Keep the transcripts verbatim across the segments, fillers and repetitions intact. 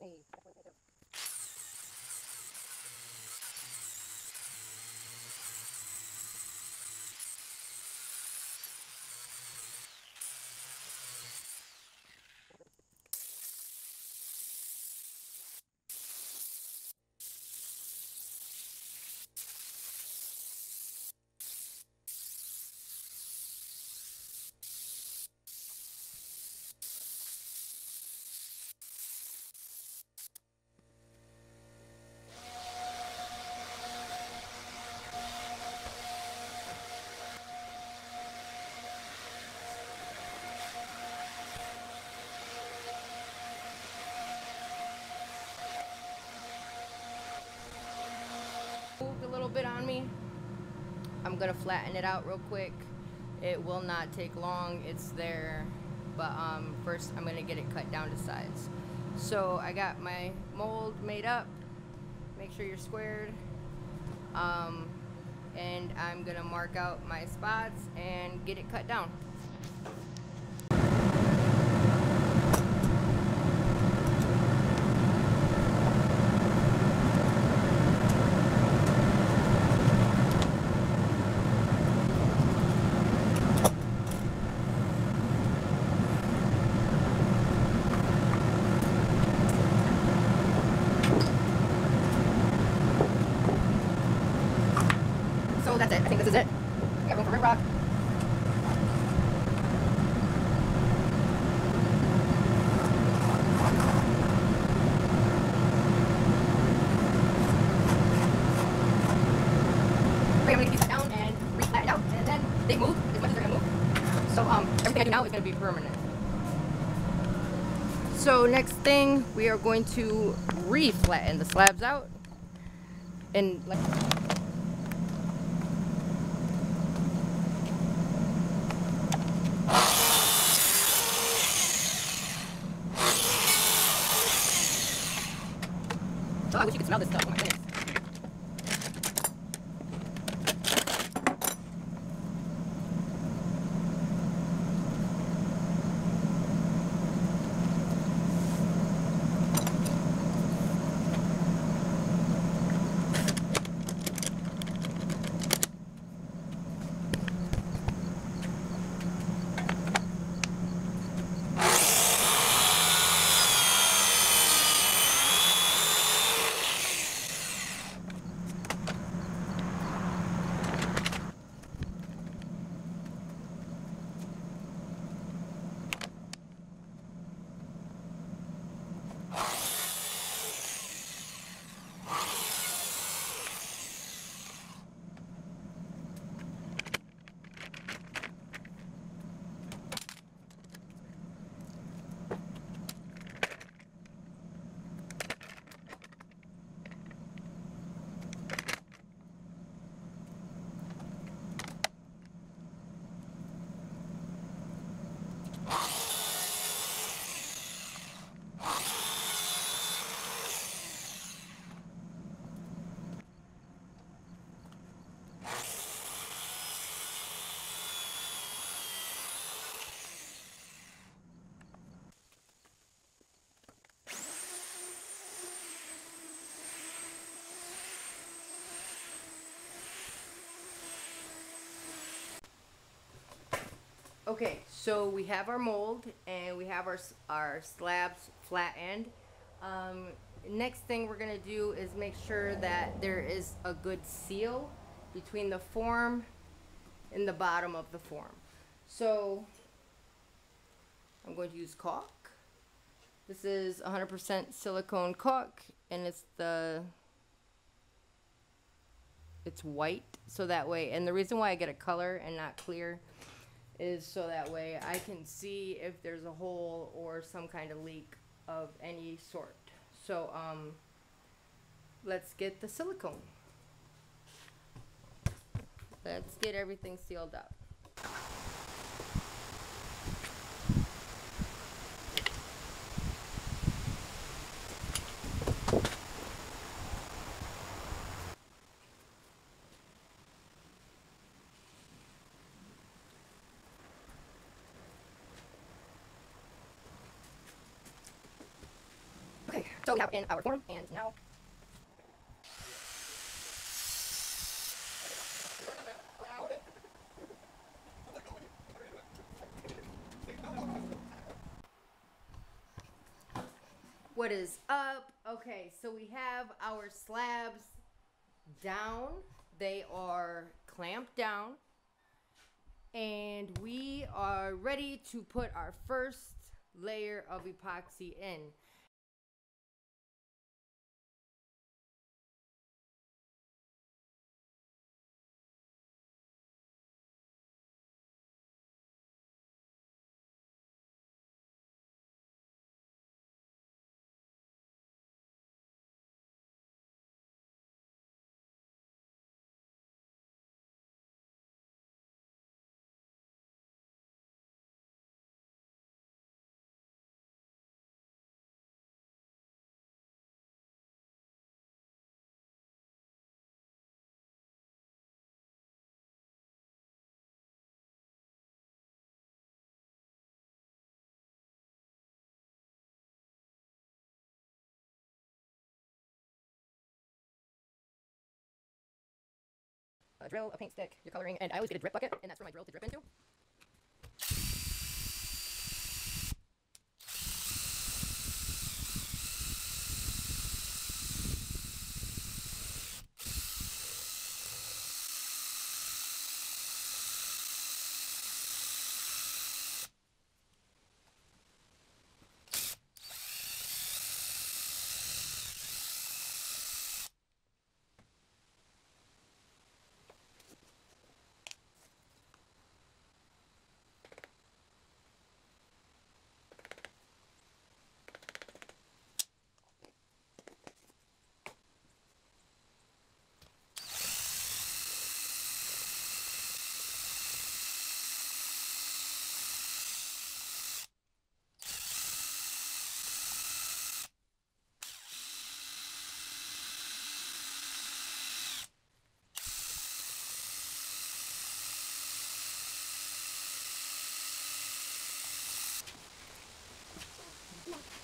They definitely do. Bit on me. I'm gonna flatten it out real quick. It will not take long. It's there, but um, first I'm gonna get it cut down to size. So I got my mold made up. Make sure you're squared. Um, and I'm gonna mark out my spots and get it cut down. That's it. I think this is it. We got room for rim rock. Okay, I'm going to keep that down and re-flat it out. And then they move as much as they're going to move. So um, everything I do now is going to be permanent. So next thing, we are going to re-flatten the slabs out. And like... Oh, I wish you could smell this stuff. Oh my goodness. Okay, so we have our mold and we have our, our slabs flattened. Um, next thing we're gonna do is make sure that there is a good seal between the form and the bottom of the form. So I'm going to use caulk. This is one hundred percent silicone caulk and it's the, it's white, so that way, and the reason why I get a color and not clear is so that way I can see if there's a hole or some kind of leak of any sort. So um, let's get the silicone. Let's get everything sealed up. so we have in our forum, and now what is up? Okay, so we have our slabs down. They are clamped down. And we are ready to put our first layer of epoxy in. A drill, a paint stick, your coloring, and I always get a drip bucket, and that's for my drill to drip into.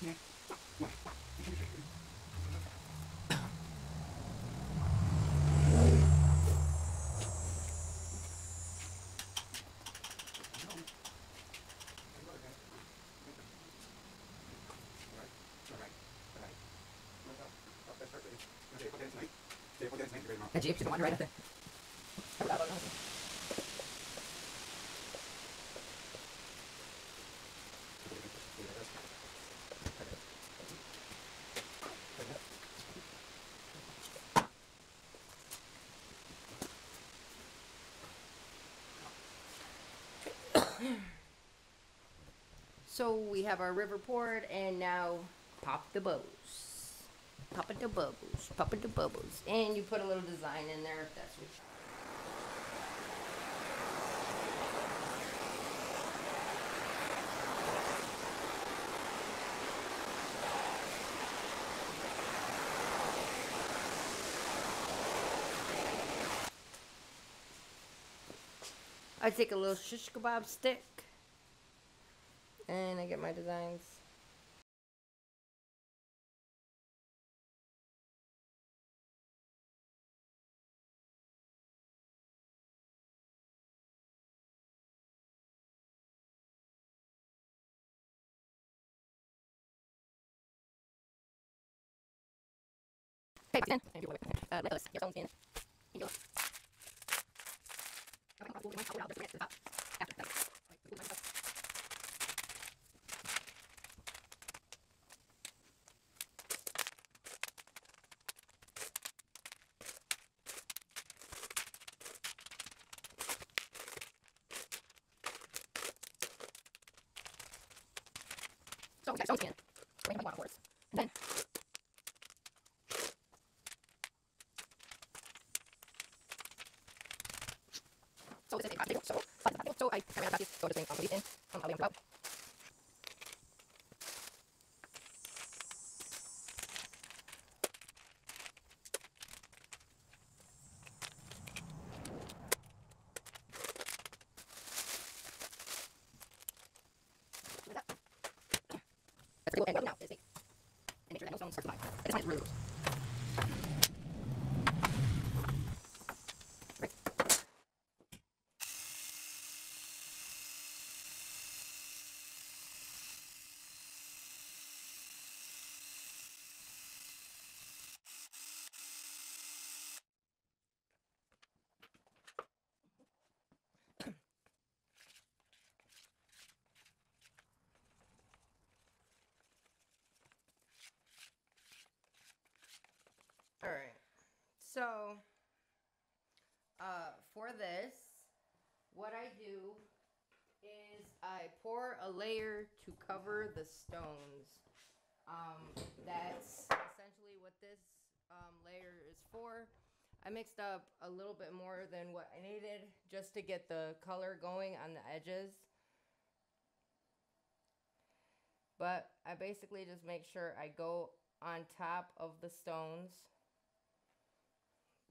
Yeah. The Jeep should go on right up there. So we have our river poured, and now pop the bubbles, pop it the bubbles, pop it the bubbles, and you put a little design in there if that's what you. I take a little shish kebab stick, and I get my designs. Hey, uh, let us get your phones in. So we got some skin. We're gonna have one for us. And then so this is a so so I carry out this so this thing in from how we about. And make sure that no sound starts to alternate route. All right, so uh, for this, what I do is I pour a layer to cover the stones. Um, that's essentially what this um, layer is for. I mixed up a little bit more than what I needed just to get the color going on the edges. But I basically just make sure I go on top of the stones.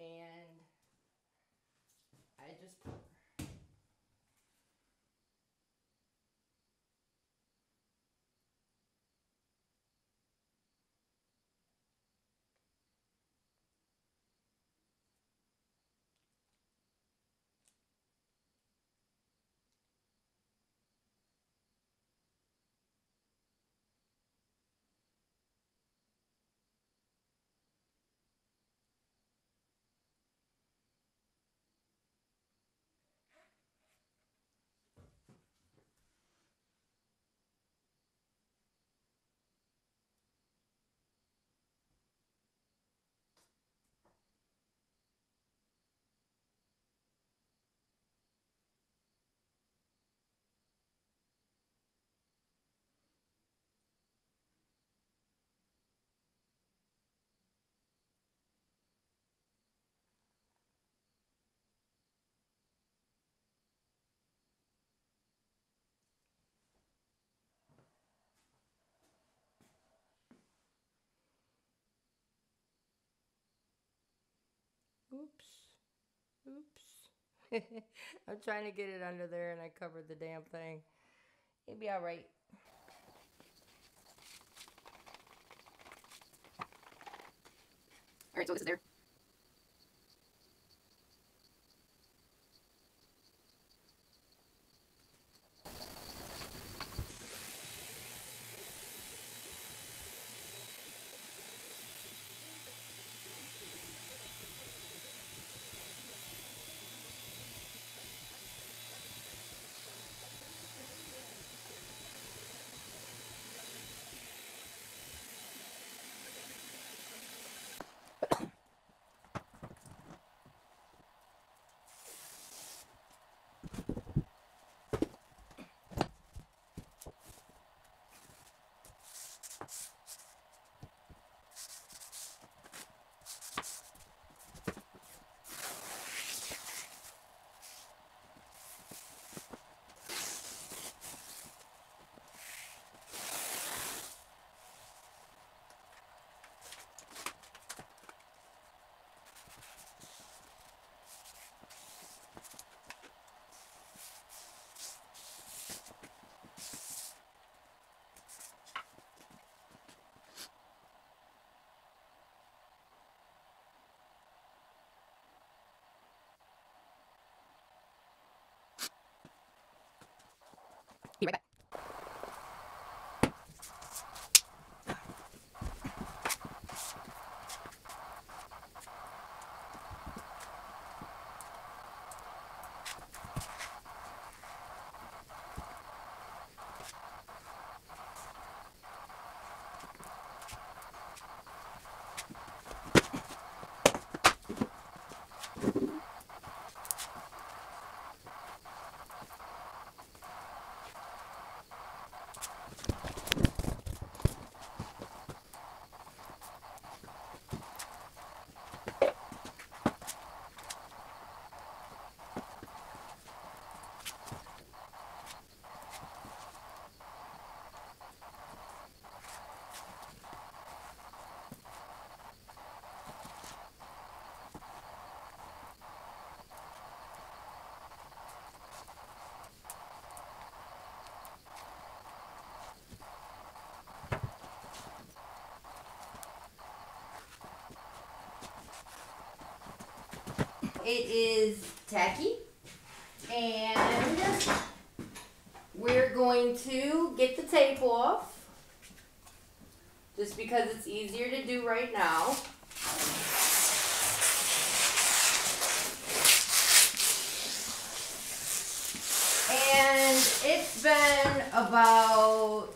And I just pour. Oops. Oops. I'm trying to get it under there and I covered the damn thing. It'd be all right. All right, so this is there. it is tacky, and we're going to get the tape off just because it's easier to do right now. And it's been about,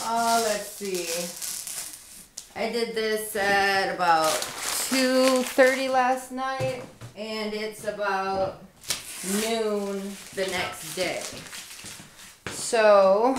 oh, let's see. I did this at about two thirty last night, and it's about noon the next day. So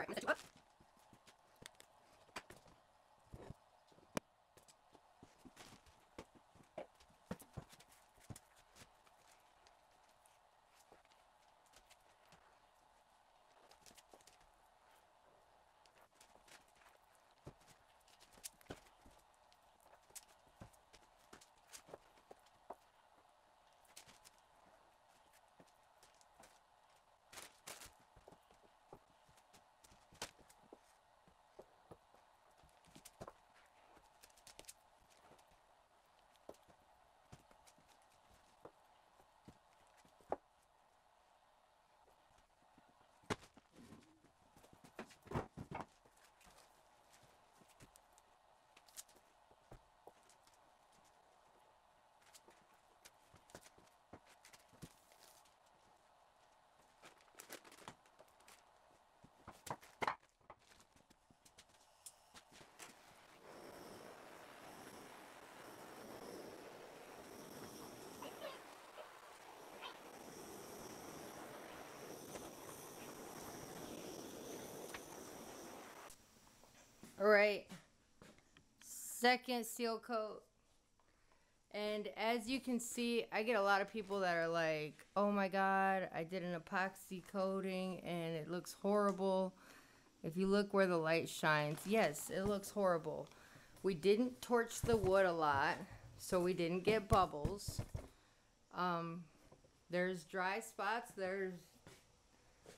I'm going to set you up. All right, second seal coat. And as you can see, I get a lot of people that are like, oh my God, I did an epoxy coating and it looks horrible. If you look where the light shines, yes, it looks horrible. We didn't torch the wood a lot, so we didn't get bubbles. Um, there's dry spots, there's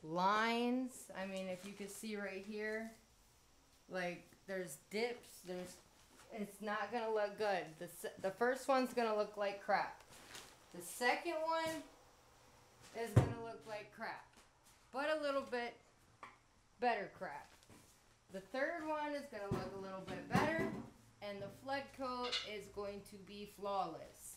lines. I mean, if you could see right here, like there's dips, there's, it's not gonna look good. The, the first one's gonna look like crap. The second one is gonna look like crap, but a little bit better crap. The third one is gonna look a little bit better, and the flood coat is going to be flawless.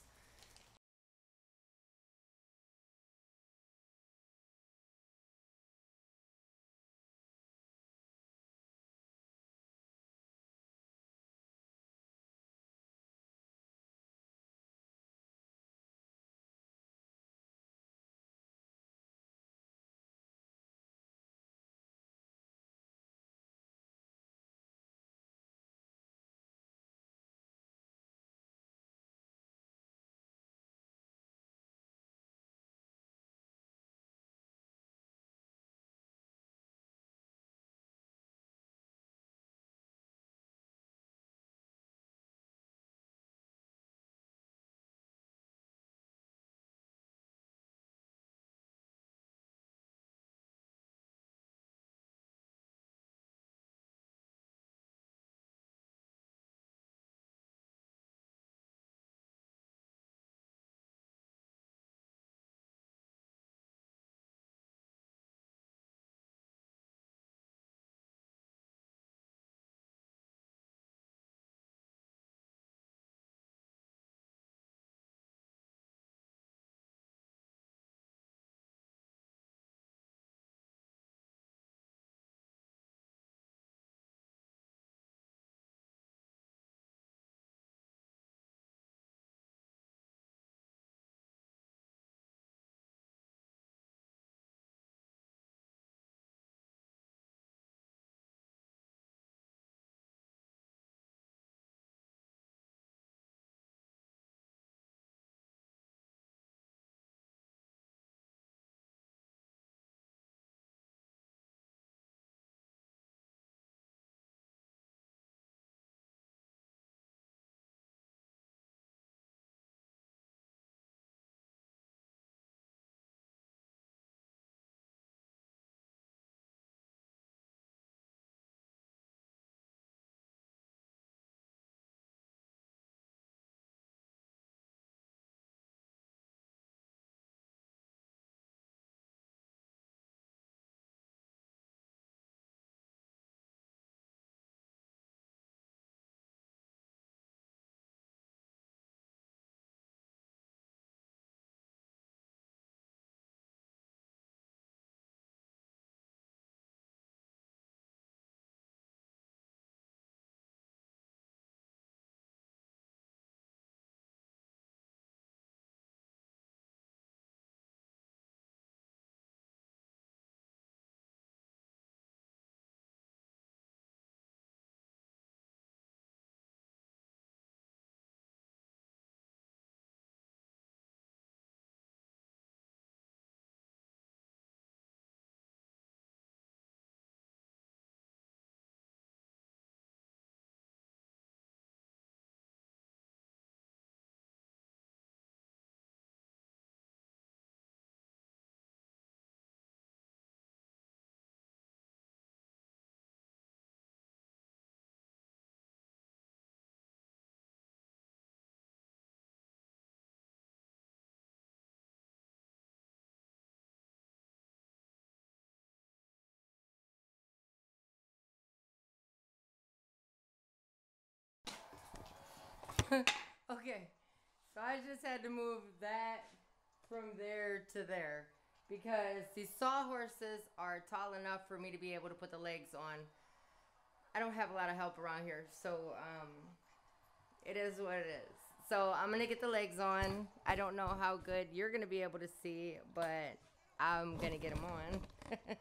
Okay, so I just had to move that from there to there because these sawhorses are tall enough for me to be able to put the legs on. I don't have a lot of help around here, so um, it is what it is. So I'm gonna get the legs on. I don't know how good you're gonna be able to see, but I'm gonna get them on.